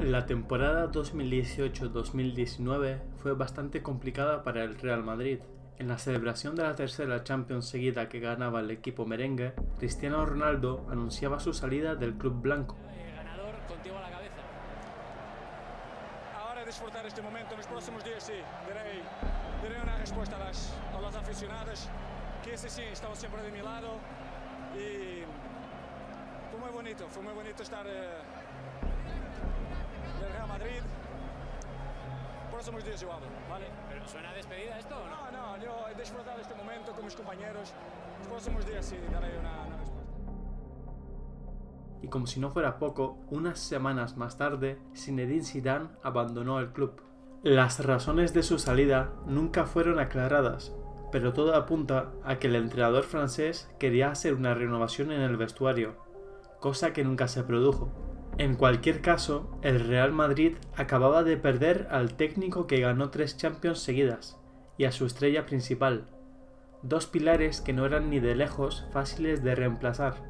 La temporada 2018-2019 fue bastante complicada para el Real Madrid. En la celebración de la tercera Champions seguida que ganaba el equipo merengue, Cristiano Ronaldo anunciaba su salida del club blanco. Ganador, contigo a la cabeza. Ahora disfrutar este momento, en los próximos días sí, daré una respuesta a los aficionados, que ese sí, estaban siempre de mi lado y fue muy bonito estar en el Real Madrid. Próximos días yo hablo, ¿vale? ¿Pero suena despedida esto o no? No, yo he disfrutado este momento con mis compañeros. Los próximos días sí daré una respuesta. Y como si no fuera poco, unas semanas más tarde, Zinedine Zidane abandonó el club. Las razones de su salida nunca fueron aclaradas, pero todo apunta a que el entrenador francés quería hacer una renovación en el vestuario, cosa que nunca se produjo. En cualquier caso, el Real Madrid acababa de perder al técnico que ganó 3 Champions seguidas, y a su estrella principal, dos pilares que no eran ni de lejos fáciles de reemplazar.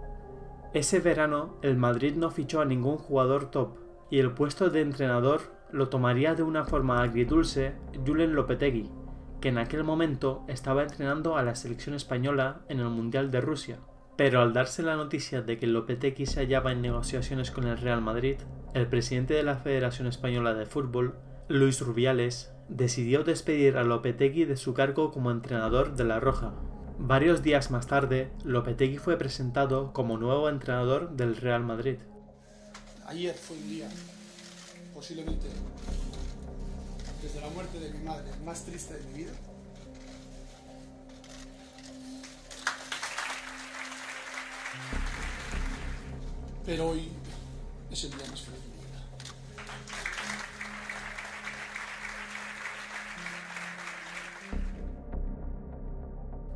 Ese verano, el Madrid no fichó a ningún jugador top, y el puesto de entrenador lo tomaría de una forma agridulce Julen Lopetegui, que en aquel momento estaba entrenando a la selección española en el Mundial de Rusia. Pero al darse la noticia de que Lopetegui se hallaba en negociaciones con el Real Madrid, el presidente de la Federación Española de Fútbol, Luis Rubiales, decidió despedir a Lopetegui de su cargo como entrenador de La Roja. Varios días más tarde, Lopetegui fue presentado como nuevo entrenador del Real Madrid. Ayer fue un día, posiblemente, desde la muerte de mi madre, más triste de mi vida. Pero hoy es el día más feliz de mi vida.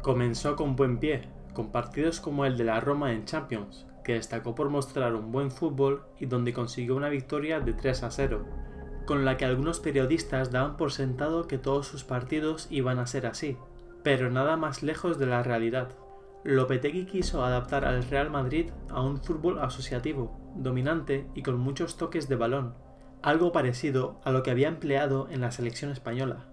Comenzó con buen pie, con partidos como el de la Roma en Champions, que destacó por mostrar un buen fútbol y donde consiguió una victoria de 3-0, con la que algunos periodistas daban por sentado que todos sus partidos iban a ser así, pero nada más lejos de la realidad. Lopetegui quiso adaptar al Real Madrid a un fútbol asociativo, dominante y con muchos toques de balón, algo parecido a lo que había empleado en la selección española.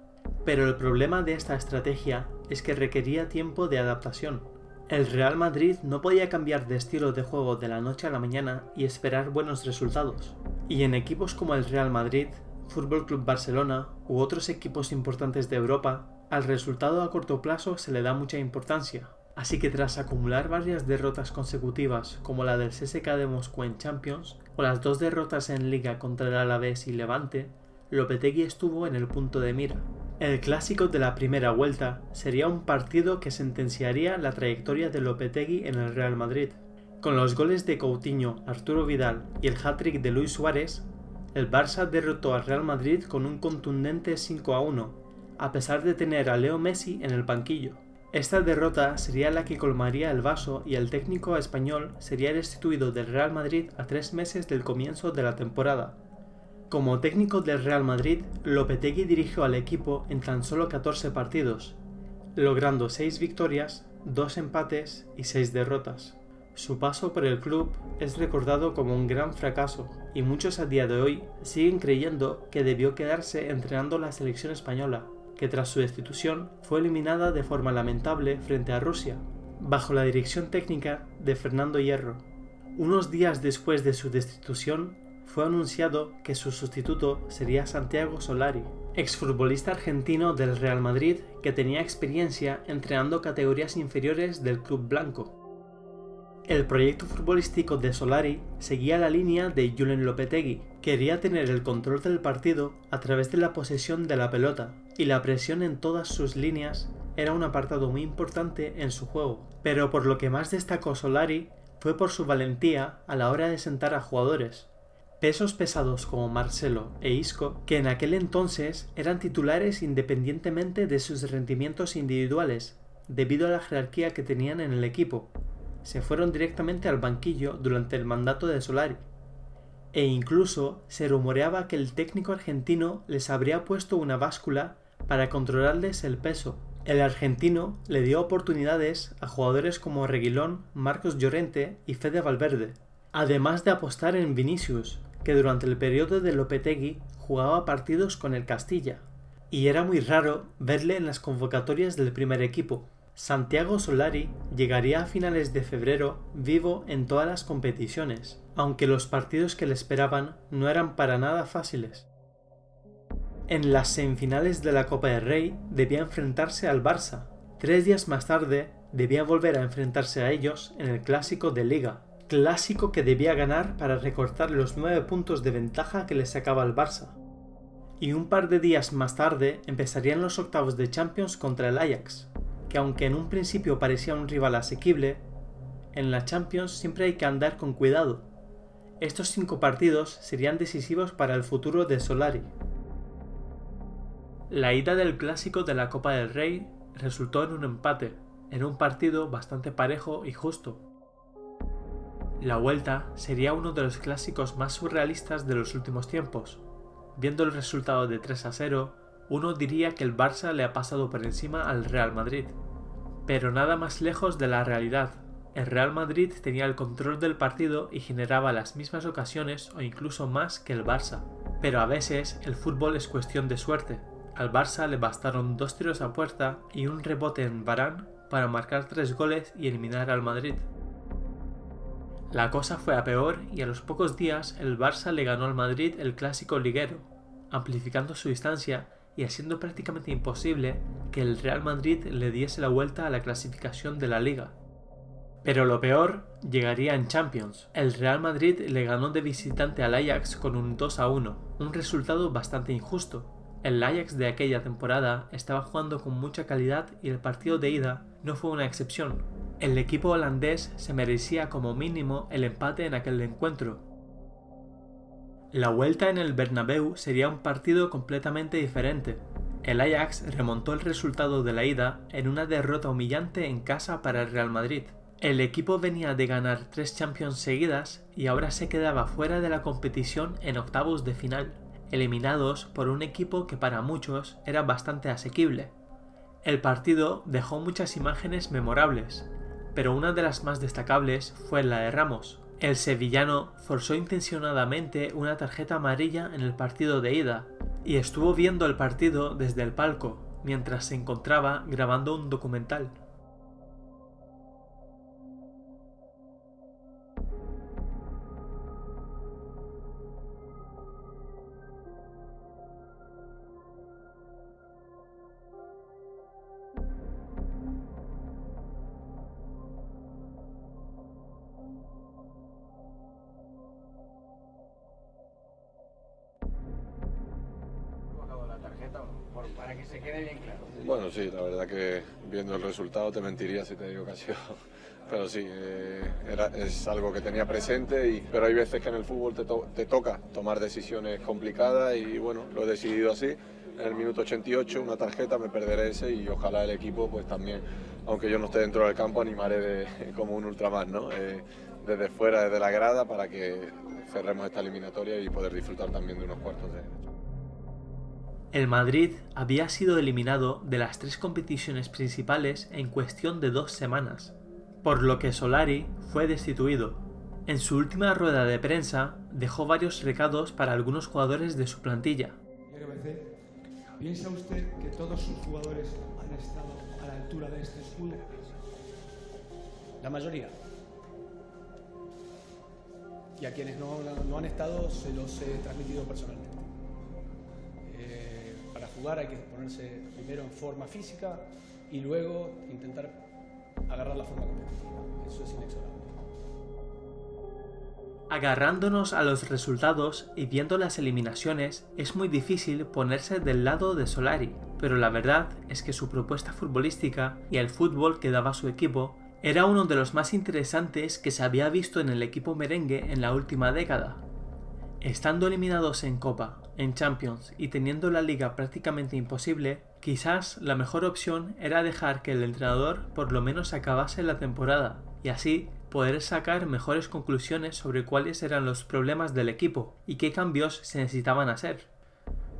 Pero el problema de esta estrategia es que requería tiempo de adaptación. El Real Madrid no podía cambiar de estilo de juego de la noche a la mañana y esperar buenos resultados. Y en equipos como el Real Madrid, Fútbol Club Barcelona u otros equipos importantes de Europa, al resultado a corto plazo se le da mucha importancia. Así que tras acumular varias derrotas consecutivas como la del CSK de Moscú en Champions o las 2 derrotas en Liga contra el Alavés y Levante, Lopetegui estuvo en el punto de mira. El clásico de la primera vuelta sería un partido que sentenciaría la trayectoria de Lopetegui en el Real Madrid. Con los goles de Coutinho, Arturo Vidal y el hat-trick de Luis Suárez, el Barça derrotó al Real Madrid con un contundente 5-1, a pesar de tener a Leo Messi en el banquillo. Esta derrota sería la que colmaría el vaso y el técnico español sería destituido del Real Madrid a 3 meses del comienzo de la temporada. Como técnico del Real Madrid, Lopetegui dirigió al equipo en tan solo 14 partidos, logrando 6 victorias, 2 empates y 6 derrotas. Su paso por el club es recordado como un gran fracaso y muchos a día de hoy siguen creyendo que debió quedarse entrenando la selección española, que tras su destitución fue eliminada de forma lamentable frente a Rusia, bajo la dirección técnica de Fernando Hierro. Unos días después de su destitución, fue anunciado que su sustituto sería Santiago Solari, exfutbolista argentino del Real Madrid que tenía experiencia entrenando categorías inferiores del club blanco. El proyecto futbolístico de Solari seguía la línea de Julen Lopetegui. Quería tener el control del partido a través de la posesión de la pelota, y la presión en todas sus líneas era un apartado muy importante en su juego. Pero por lo que más destacó Solari fue por su valentía a la hora de sentar a jugadores. Pesos pesados como Marcelo e Isco, que en aquel entonces eran titulares independientemente de sus rendimientos individuales, debido a la jerarquía que tenían en el equipo, se fueron directamente al banquillo durante el mandato de Solari, e incluso se rumoreaba que el técnico argentino les habría puesto una báscula para controlarles el peso. El argentino le dio oportunidades a jugadores como Reguilón, Marcos Llorente y Fede Valverde, además de apostar en Vinicius, que durante el periodo de Lopetegui jugaba partidos con el Castilla, y era muy raro verle en las convocatorias del primer equipo. Santiago Solari llegaría a finales de febrero vivo en todas las competiciones, aunque los partidos que le esperaban no eran para nada fáciles. En las semifinales de la Copa del Rey debía enfrentarse al Barça. 3 días más tarde debía volver a enfrentarse a ellos en el Clásico de Liga, clásico que debía ganar para recortar los 9 puntos de ventaja que le sacaba el Barça. Y un par de días más tarde empezarían los octavos de Champions contra el Ajax, que aunque en un principio parecía un rival asequible, en la Champions siempre hay que andar con cuidado. Estos 5 partidos serían decisivos para el futuro de Solari. La ida del Clásico de la Copa del Rey resultó en un empate, en un partido bastante parejo y justo. La vuelta sería uno de los clásicos más surrealistas de los últimos tiempos. Viendo el resultado de 3-0, uno diría que el Barça le ha pasado por encima al Real Madrid. Pero nada más lejos de la realidad. El Real Madrid tenía el control del partido y generaba las mismas ocasiones o incluso más que el Barça. Pero a veces el fútbol es cuestión de suerte. Al Barça le bastaron 2 tiros a puerta y un rebote en Varane para marcar 3 goles y eliminar al Madrid. La cosa fue a peor y a los pocos días el Barça le ganó al Madrid el clásico liguero, amplificando su distancia y haciendo prácticamente imposible que el Real Madrid le diese la vuelta a la clasificación de la Liga. Pero lo peor llegaría en Champions. El Real Madrid le ganó de visitante al Ajax con un 2-1, un resultado bastante injusto. El Ajax de aquella temporada estaba jugando con mucha calidad y el partido de ida no fue una excepción. El equipo holandés se merecía como mínimo el empate en aquel encuentro. La vuelta en el Bernabéu sería un partido completamente diferente. El Ajax remontó el resultado de la ida en una derrota humillante en casa para el Real Madrid. El equipo venía de ganar 3 Champions seguidas y ahora se quedaba fuera de la competición en octavos de final, eliminados por un equipo que para muchos era bastante asequible. El partido dejó muchas imágenes memorables, pero una de las más destacables fue la de Ramos. El sevillano forzó intencionadamente una tarjeta amarilla en el partido de ida y estuvo viendo el partido desde el palco mientras se encontraba grabando un documental. Para que se quede bien claro. Bueno, sí, la verdad que viendo el resultado te mentiría si te digo que ha sido. Pero sí, es algo que tenía presente, pero hay veces que en el fútbol te toca tomar decisiones complicadas y bueno, lo he decidido así. En el minuto 88 una tarjeta, me perderé ese y ojalá el equipo pues también, aunque yo no esté dentro del campo, animaré como un ultramán, ¿no? Desde fuera, desde la grada, para que cerremos esta eliminatoria y poder disfrutar también de unos cuartos de... El Madrid había sido eliminado de las 3 competiciones principales en cuestión de 2 semanas, por lo que Solari fue destituido. En su última rueda de prensa dejó varios recados para algunos jugadores de su plantilla. ¿Piensa usted que todos sus jugadores han estado a la altura de este escudo? La mayoría. Y a quienes no han estado se los he transmitido personalmente. Hay que ponerse primero en forma física y luego intentar agarrar la forma competitiva. Eso es inexorable. Agarrándonos a los resultados y viendo las eliminaciones, es muy difícil ponerse del lado de Solari, pero la verdad es que su propuesta futbolística y el fútbol que daba su equipo era uno de los más interesantes que se había visto en el equipo merengue en la última década. Estando eliminados en Copa, en Champions y teniendo la Liga prácticamente imposible, quizás la mejor opción era dejar que el entrenador por lo menos acabase la temporada y así poder sacar mejores conclusiones sobre cuáles eran los problemas del equipo y qué cambios se necesitaban hacer.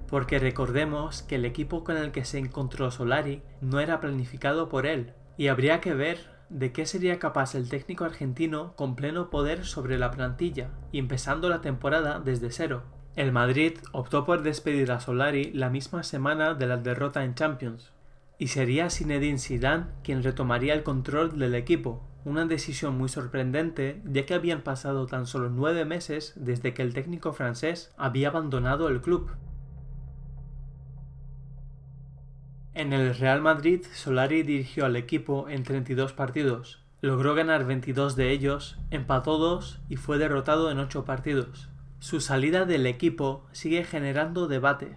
Porque recordemos que el equipo con el que se encontró Solari no era planificado por él y habría que ver de qué sería capaz el técnico argentino con pleno poder sobre la plantilla y empezando la temporada desde cero. El Madrid optó por despedir a Solari la misma semana de la derrota en Champions, y sería Zinedine Zidane quien retomaría el control del equipo, una decisión muy sorprendente ya que habían pasado tan solo 9 meses desde que el técnico francés había abandonado el club. En el Real Madrid, Solari dirigió al equipo en 32 partidos, logró ganar 22 de ellos, empató 2 y fue derrotado en 8 partidos. Su salida del equipo sigue generando debate.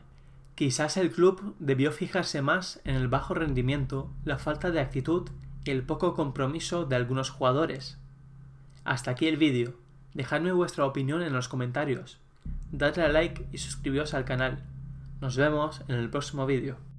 Quizás el club debió fijarse más en el bajo rendimiento, la falta de actitud y el poco compromiso de algunos jugadores. Hasta aquí el vídeo. Dejadme vuestra opinión en los comentarios. Dadle a like y suscribíos al canal. Nos vemos en el próximo vídeo.